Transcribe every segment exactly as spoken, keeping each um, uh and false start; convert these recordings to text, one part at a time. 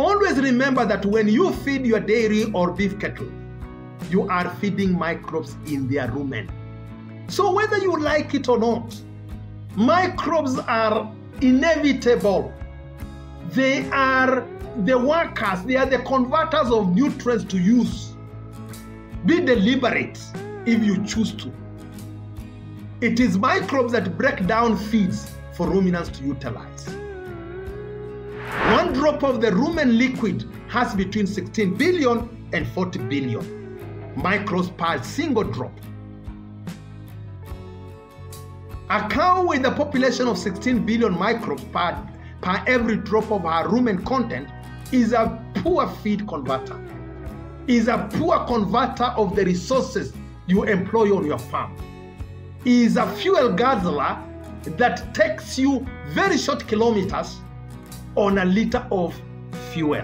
Always remember that when you feed your dairy or beef cattle, you are feeding microbes in their rumen. So whether you like it or not, microbes are inevitable. They are the workers, they are the converters of nutrients to use. Be deliberate if you choose to. It is microbes that break down feeds for ruminants to utilize. One drop of the rumen liquid has between sixteen billion and forty billion microbes per single drop. A cow with a population of sixteen billion microbes per per every drop of her rumen content is a poor feed converter, is a poor converter of the resources you employ on your farm, is a fuel guzzler that takes you very short kilometers on a liter of fuel.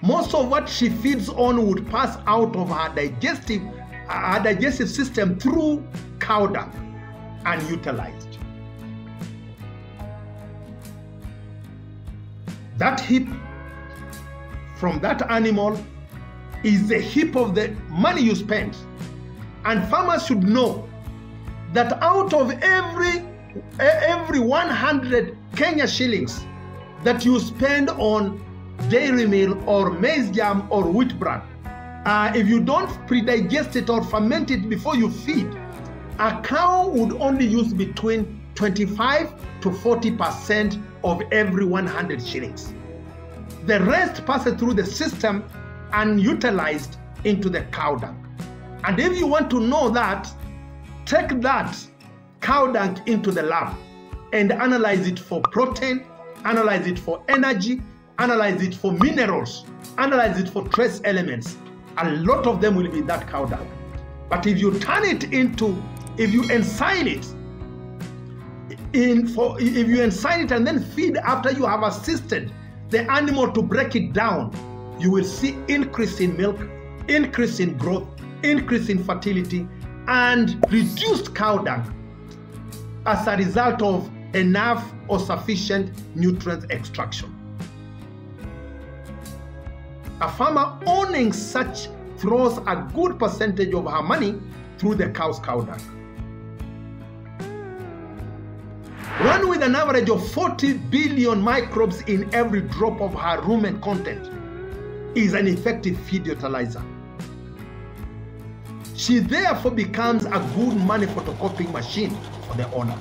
Most of what she feeds on would pass out of her digestive, her digestive system through cow dung unutilized. That hip from that animal is the hip of the money you spend. And farmers should know that out of every, every one hundred Kenya shillings that you spend on dairy meal or maize jam or wheat bran, uh, if you don't pre-digest it or ferment it before you feed, a cow would only use between twenty-five to forty percent of every one hundred shillings. The rest passes through the system unutilized into the cow dung. And if you want to know that, take that cow dung into the lab and analyze it for protein, analyze it for energy, analyze it for minerals, analyze it for trace elements. A lot of them will be that cow dung. But if you turn it into, if you ensign it, In for, if you ensign it and then feed after you have assisted the animal to break it down, you will see increase in milk, increase in growth, increase in fertility, and reduced cow dung as a result of enough or sufficient nutrient extraction. A farmer owning such throws a good percentage of her money through the cow's cow dung. One with an average of forty billion microbes in every drop of her rumen content is an effective feed utilizer. She therefore becomes a good money photocopying machine for the owner.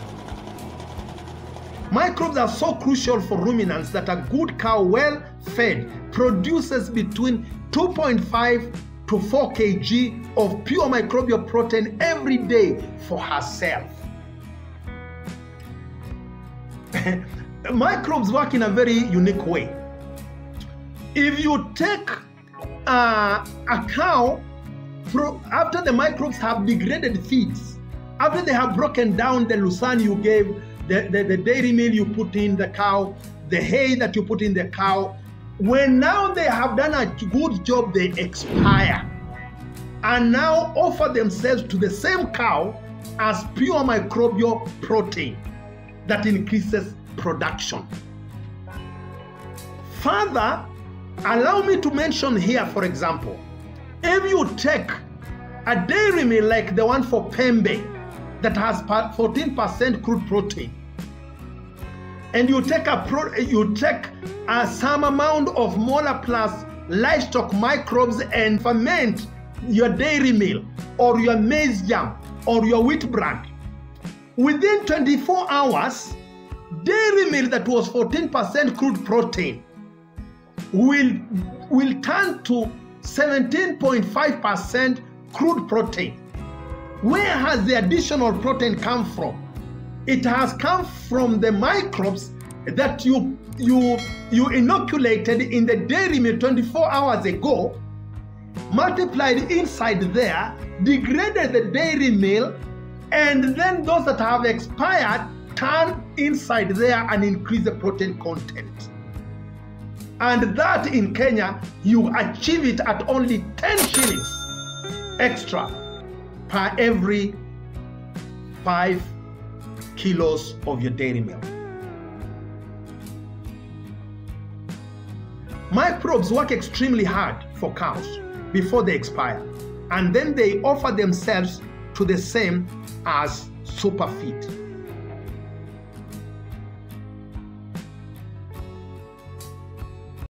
Microbes are so crucial for ruminants that a good cow well fed produces between two point five to four kilograms of pure microbial protein every day for herself. Microbes work in a very unique way. If you take uh, a cow, after the microbes have degraded feeds, after they have broken down the lucerne you gave, the, the, the dairy meal you put in the cow, the hay that you put in the cow, when now they have done a good job, they expire and now offer themselves to the same cow as pure microbial protein that increases production. Further, allow me to mention here, for example, if you take a dairy meal like the one for Pembe that has fourteen percent crude protein, and you take a pro you take a, some amount of MolaPlus livestock microbes and ferment your dairy meal or your maize jam or your wheat bran, within twenty-four hours, dairy meal that was fourteen percent crude protein will, will turn to seventeen point five percent crude protein. Where has the additional protein come from? It has come from the microbes that you, you, you inoculated in the dairy meal twenty-four hours ago, multiplied inside there, degraded the dairy meal, and then those that have expired turn inside there and increase the protein content. And that in Kenya, you achieve it at only ten shillings extra per every five kilos of your dairy milk. Microbes work extremely hard for cows before they expire, and then they offer themselves to the same as superfeed.